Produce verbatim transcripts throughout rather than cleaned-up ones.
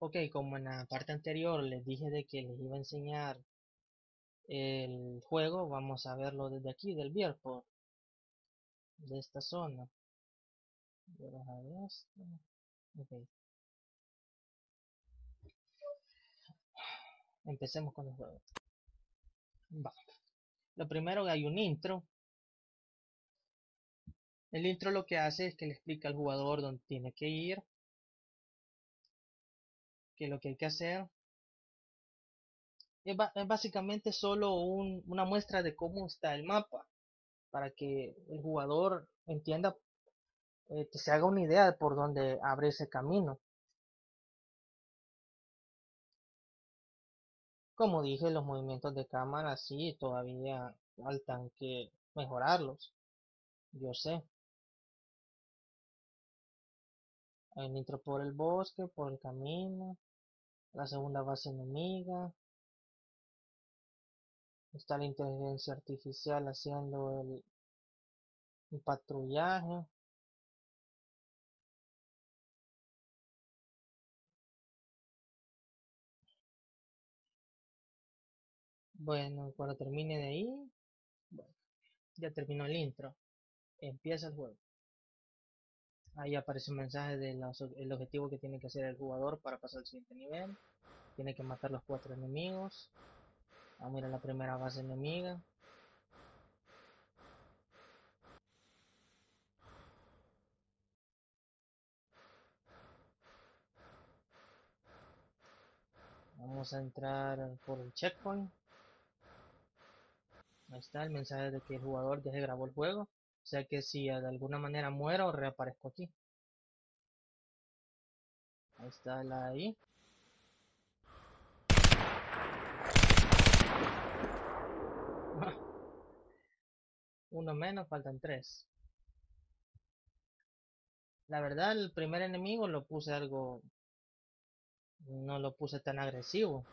Ok, como en la parte anterior les dije de que les iba a enseñar el juego, vamos a verlo desde aquí, del viewport, de esta zona. Okay. Empecemos con el juego. Vale. Lo primero que hay un intro. El intro lo que hace es que le explica al jugador dónde tiene que ir, que lo que hay que hacer es, es básicamente solo un, una muestra de cómo está el mapa, para que el jugador entienda, eh, que se haga una idea de por dónde abre ese camino. Como dije, los movimientos de cámara sí todavía faltan que mejorarlos, yo sé. Hay un intro por el bosque, por el camino, la segunda base enemiga. Está la inteligencia artificial haciendo el, el patrullaje. Bueno, cuando termine de ahí, bueno, ya terminó el intro. Empieza el juego. Ahí aparece un mensaje del de objetivo que tiene que hacer el jugador para pasar al siguiente nivel. Tiene que matar los cuatro enemigos. Vamos a ir a la primera base enemiga. Vamos a entrar por el checkpoint. Ahí está el mensaje de que el jugador ya se grabó el juego. O sea que si de alguna manera muero, reaparezco aquí. Ahí está la I. Uno menos, faltan tres. La verdad, el primer enemigo lo puse algo... no lo puse tan agresivo.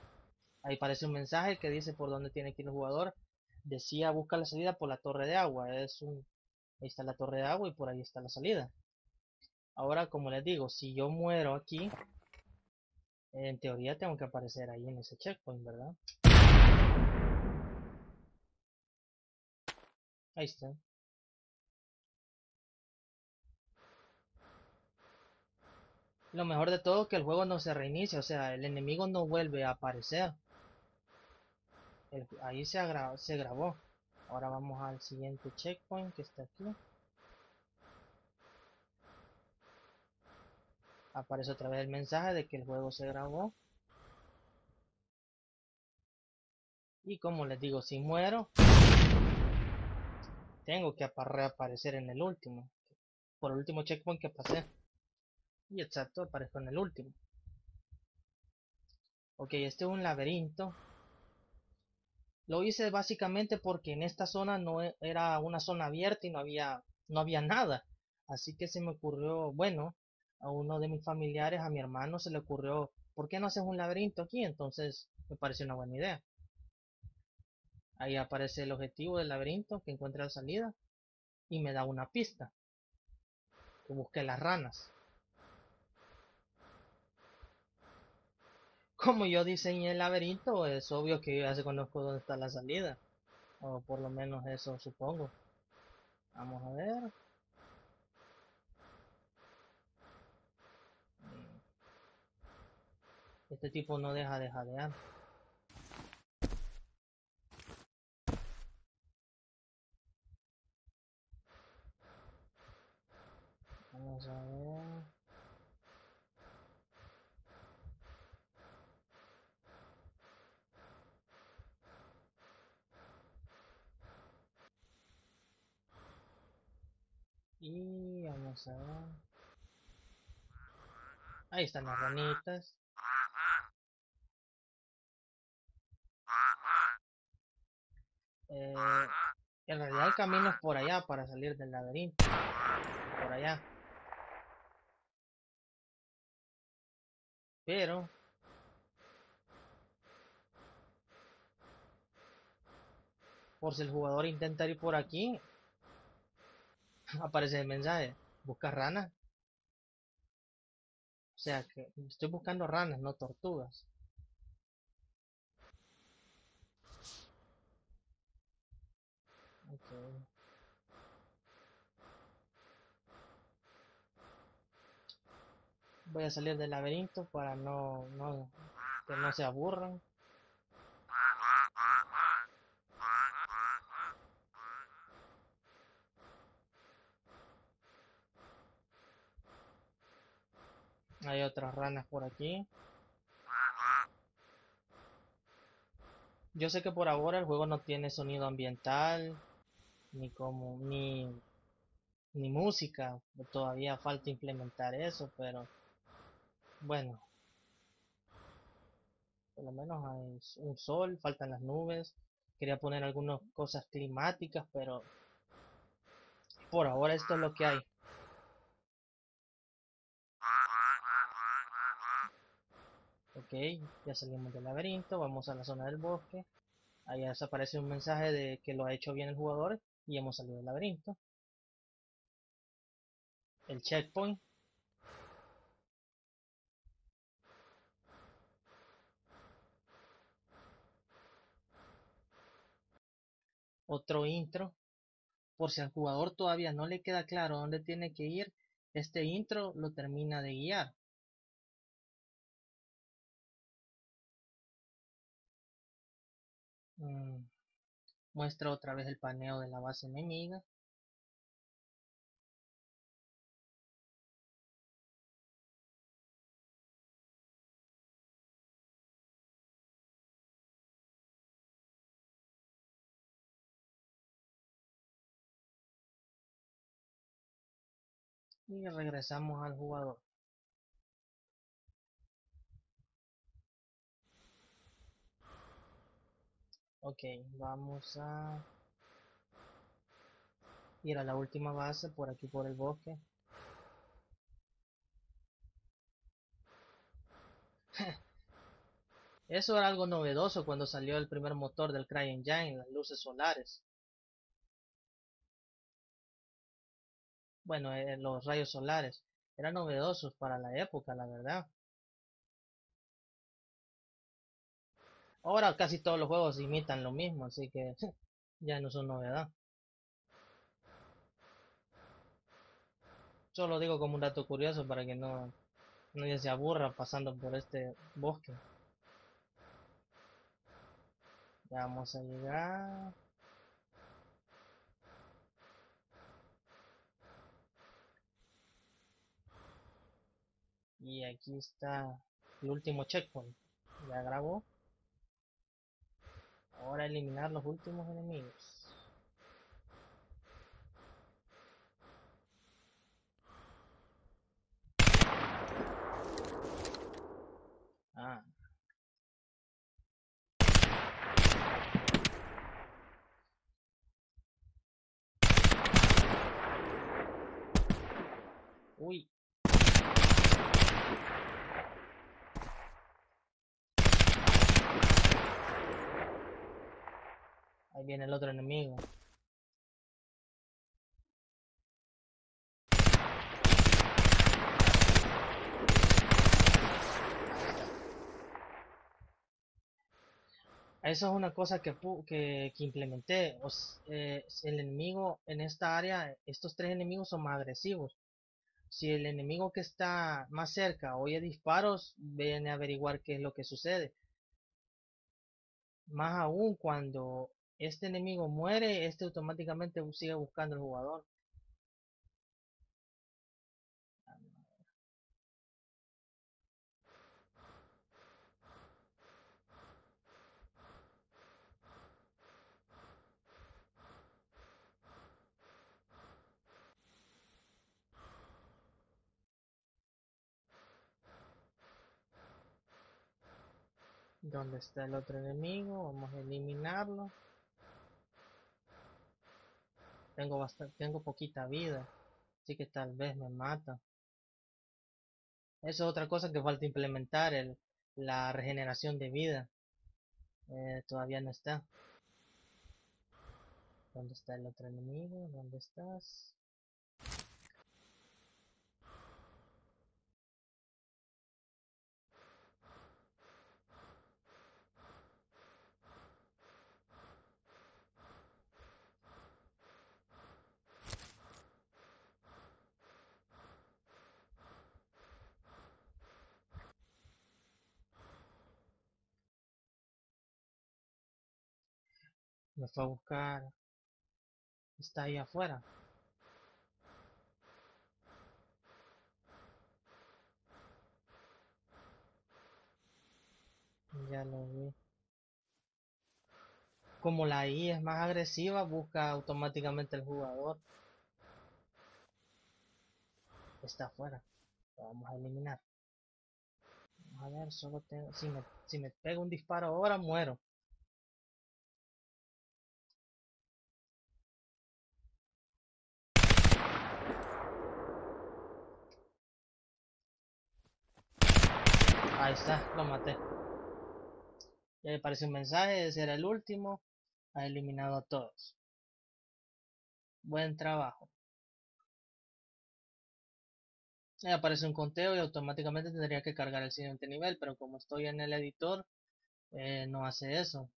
Ahí aparece un mensaje que dice por dónde tiene que ir el jugador. Decía, busca la salida por la torre de agua. Es un... Ahí está la torre de agua y por ahí está la salida. Ahora, como les digo, si yo muero aquí, en teoría tengo que aparecer ahí en ese checkpoint, ¿verdad? Ahí está. Lo mejor de todo es que el juego no se reinicia, o sea, el enemigo no vuelve a aparecer. El, ahí se, agra, se grabó. Ahora vamos al siguiente checkpoint que está aquí. Aparece otra vez el mensaje de que el juego se grabó. Y como les digo, si muero... tengo que reaparecer en el último. Por el último checkpoint que pasé. Y exacto, aparezco en el último. Ok, este es un laberinto. Lo hice básicamente porque en esta zona no era una zona abierta y no había, no había nada. Así que se me ocurrió, bueno, a uno de mis familiares, a mi hermano, se le ocurrió, ¿por qué no haces un laberinto aquí? Entonces me pareció una buena idea. Ahí aparece el objetivo del laberinto, que encuentre la salida. Y me da una pista. Que busque las ranas. Como yo diseñé el laberinto, es obvio que yo ya se conozco dónde está la salida. O por lo menos eso supongo. Vamos a ver. Este tipo no deja de jadear. Vamos a ver. Y vamos a ver. Ahí están las ranitas. Eh, en realidad el camino es por allá para salir del laberinto. Por allá. Pero por si el jugador intenta ir por aquí, aparece el mensaje, busca rana. sea que estoy buscando ranas, no tortugas. Okay. Voy a salir del laberinto para no, no que no se aburran. Hay otras ranas por aquí. Yo sé que por ahora el juego no tiene sonido ambiental, ni como, ni, ni música. Todavía falta implementar eso, pero bueno. Por lo menos hay un sol, faltan las nubes. Quería poner algunas cosas climáticas, pero por ahora esto es lo que hay. Ok, ya salimos del laberinto, vamos a la zona del bosque. Allá aparece un mensaje de que lo ha hecho bien el jugador y hemos salido del laberinto. El checkpoint. Otro intro. Por si al jugador todavía no le queda claro dónde tiene que ir, este intro lo termina de guiar. Mm. Muestra otra vez el paneo de la base enemiga. Y regresamos al jugador. Ok, vamos a ir a la última base por aquí por el bosque. Eso era algo novedoso cuando salió el primer motor del CryEngine, las luces solares. Bueno, eh, los rayos solares eran novedosos para la época, la verdad. Ahora casi todos los juegos imitan lo mismo, así que ya no son novedad. Yo lo digo como un dato curioso para que no nadie se aburra pasando por este bosque. Ya vamos a llegar. Y aquí está el último checkpoint. Ya grabó. Ahora eliminar los últimos enemigos. Ah. Uy. Ahí viene el otro enemigo. Eso es una cosa que, que, que implementé. O sea, eh, el enemigo en esta área, estos tres enemigos son más agresivos. Si el enemigo que está más cerca oye disparos, viene a averiguar qué es lo que sucede. Más aún cuando este enemigo muere, este automáticamente sigue buscando al jugador. ¿Dónde está el otro enemigo? Vamos a eliminarlo. Tengo bastante, tengo poquita vida, así que tal vez me mata. Eso es otra cosa que falta implementar, el, la regeneración de vida. Eh, todavía no está. ¿Dónde está el otro enemigo? ¿Dónde estás? Nos fue a buscar. Está ahí afuera. Ya lo vi. Como la I A es más agresiva, busca automáticamente el jugador. Está afuera. Lo vamos a eliminar. A ver, solo tengo... Si me, si me pego un disparo ahora, muero. Ahí está, lo maté. Ya le aparece un mensaje, ese era el último. Ha eliminado a todos. Buen trabajo. Me aparece un conteo y automáticamente tendría que cargar el siguiente nivel, pero como estoy en el editor, eh, no hace eso.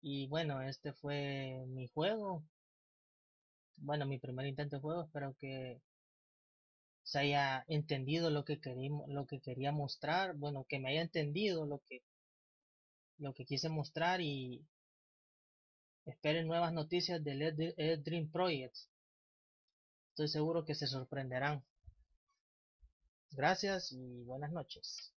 Y bueno, este fue mi juego. Bueno, mi primer intento de juego. Espero que se haya entendido lo que queríamos, lo que quería mostrar. Bueno, que me haya entendido lo que lo que quise mostrar, y esperen nuevas noticias del EdDream Project. Estoy seguro que se sorprenderán. Gracias y buenas noches.